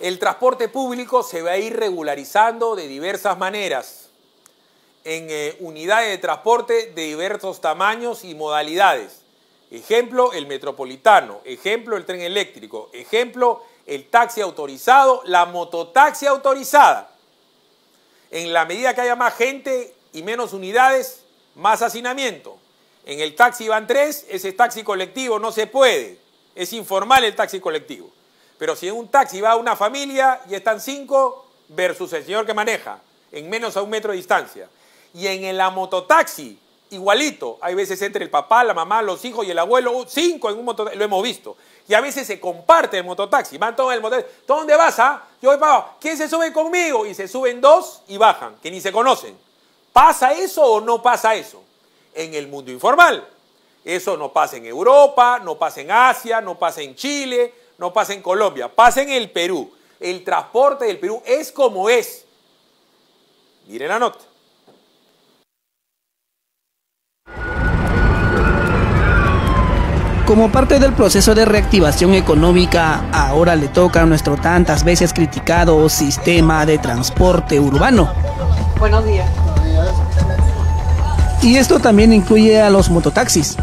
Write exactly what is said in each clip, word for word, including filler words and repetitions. El transporte público se va a ir regularizando de diversas maneras, en eh, unidades de transporte de diversos tamaños y modalidades. Ejemplo, el metropolitano. Ejemplo, el tren eléctrico. Ejemplo, el taxi autorizado, la mototaxi autorizada. En la medida que haya más gente y menos unidades, más hacinamiento. En el taxi van tres, ese taxi colectivo no se puede. Es informal el taxi colectivo. Pero si en un taxi va una familia y están cinco versus el señor que maneja, en menos a un metro de distancia. Y en la mototaxi, igualito. Hay veces entre el papá, la mamá, los hijos y el abuelo, cinco en un mototaxi, lo hemos visto. Y a veces se comparte el mototaxi, van todos en el mototaxi. ¿Tú dónde vas, ah? Yo voy para abajo. ¿Quién se sube conmigo? Y se suben dos y bajan, que ni se conocen. ¿Pasa eso o no pasa eso? En el mundo informal. Eso no pasa en Europa, no pasa en Asia, no pasa en Chile, no pasa en Colombia. Pasa en el Perú. El transporte del Perú es como es. Miren la nota. Como parte del proceso de reactivación económica, ahora le toca a nuestro tantas veces criticado sistema de transporte urbano. Buenos días. Y esto también incluye a los mototaxis.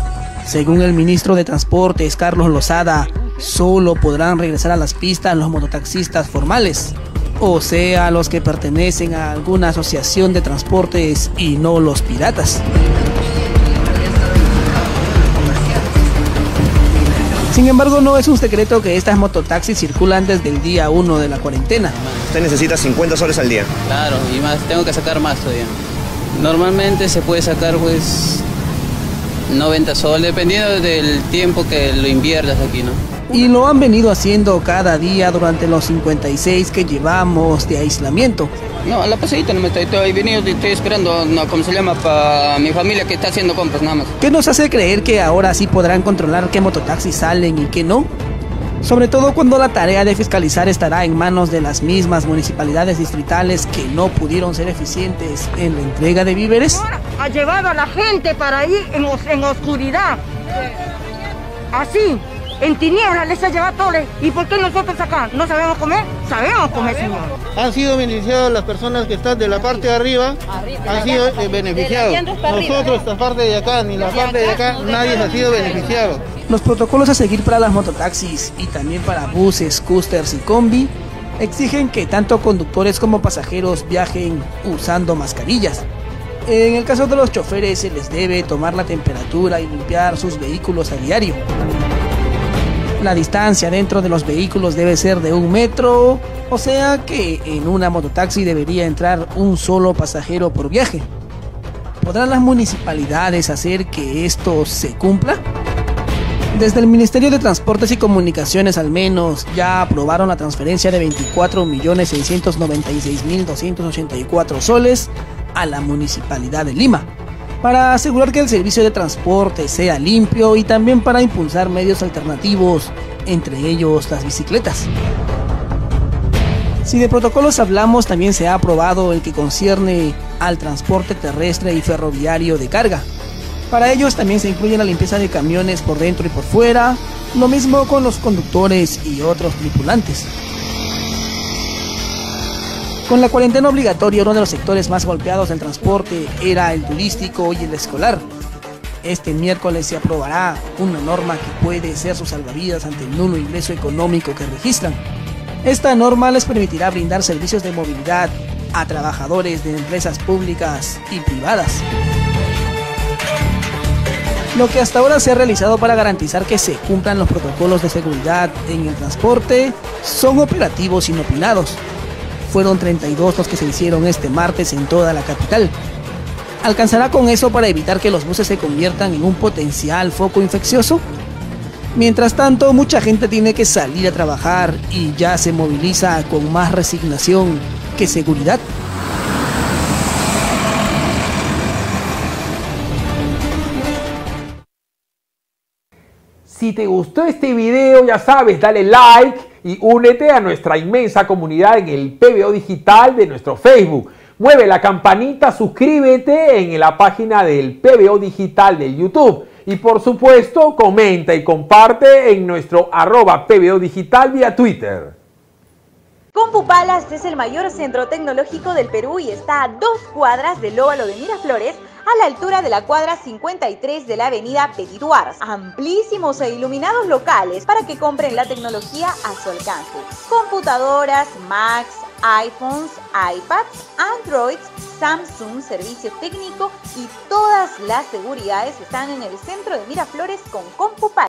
Según el ministro de Transportes, Carlos Lozada, solo podrán regresar a las pistas los mototaxistas formales, o sea, los que pertenecen a alguna asociación de transportes y no los piratas. Sin embargo, no es un secreto que estas mototaxis circulan desde el día uno de la cuarentena. Usted necesita cincuenta soles al día. Claro, y más, tengo que sacar más todavía. Normalmente se puede sacar pues noventa soles, dependiendo del tiempo que lo inviertas aquí, ¿no? Y lo han venido haciendo cada día durante los cincuenta y seis que llevamos de aislamiento. No, a la pasadita no me estoy, estoy venido, estoy esperando, no, ¿cómo se llama? Para mi familia que está haciendo compras nada más. ¿Qué nos hace creer que ahora sí podrán controlar qué mototaxis salen y qué no? Sobre todo cuando la tarea de fiscalizar estará en manos de las mismas municipalidades distritales que no pudieron ser eficientes en la entrega de víveres. Ahora ha llevado a la gente para ir en, os, en oscuridad, así, en tinieblas les ha llevado todo. ¿Y por qué nosotros acá no sabemos comer? Sabemos comer, señor. Han sido beneficiadas las personas que están de la parte de arriba, han sido eh, beneficiados. Nosotros, esta parte de acá, ni la parte de acá, nadie ha sido beneficiado. Los protocolos a seguir para las mototaxis y también para buses, scooters y combi exigen que tanto conductores como pasajeros viajen usando mascarillas. En el caso de los choferes se les debe tomar la temperatura y limpiar sus vehículos a diario. La distancia dentro de los vehículos debe ser de un metro, o sea que en una mototaxi debería entrar un solo pasajero por viaje. ¿Podrán las municipalidades hacer que esto se cumpla? Desde el Ministerio de Transportes y Comunicaciones al menos ya aprobaron la transferencia de veinticuatro millones seiscientos noventa y seis mil doscientos ochenta y cuatro soles a la Municipalidad de Lima para asegurar que el servicio de transporte sea limpio y también para impulsar medios alternativos, entre ellos las bicicletas. Si de protocolos hablamos, también se ha aprobado el que concierne al transporte terrestre y ferroviario de carga. Para ellos también se incluye la limpieza de camiones por dentro y por fuera, lo mismo con los conductores y otros tripulantes. Con la cuarentena obligatoria, uno de los sectores más golpeados del transporte era el turístico y el escolar. Este miércoles se aprobará una norma que puede ser sus salvavidas ante el nulo ingreso económico que registran. Esta norma les permitirá brindar servicios de movilidad a trabajadores de empresas públicas y privadas. Lo que hasta ahora se ha realizado para garantizar que se cumplan los protocolos de seguridad en el transporte son operativos inopinados. Fueron treinta y dos los que se hicieron este martes en toda la capital. ¿Alcanzará con eso para evitar que los buses se conviertan en un potencial foco infeccioso? Mientras tanto, mucha gente tiene que salir a trabajar y ya se moviliza con más resignación que seguridad. Si te gustó este video, ya sabes, dale like y únete a nuestra inmensa comunidad en el P B O Digital de nuestro Facebook. Mueve la campanita, suscríbete en la página del P B O Digital del YouTube. Y por supuesto, comenta y comparte en nuestro arroba P B O Digital vía Twitter. CompuPalace es el mayor centro tecnológico del Perú y está a dos cuadras del óvalo de Miraflores, a la altura de la cuadra cincuenta y tres de la Avenida Petit Duars. Amplísimos e iluminados locales para que compren la tecnología a su alcance. Computadoras, Macs, iPhones, iPads, Androids, Samsung, servicio técnico y todas las seguridades están en el centro de Miraflores con CompuPalace.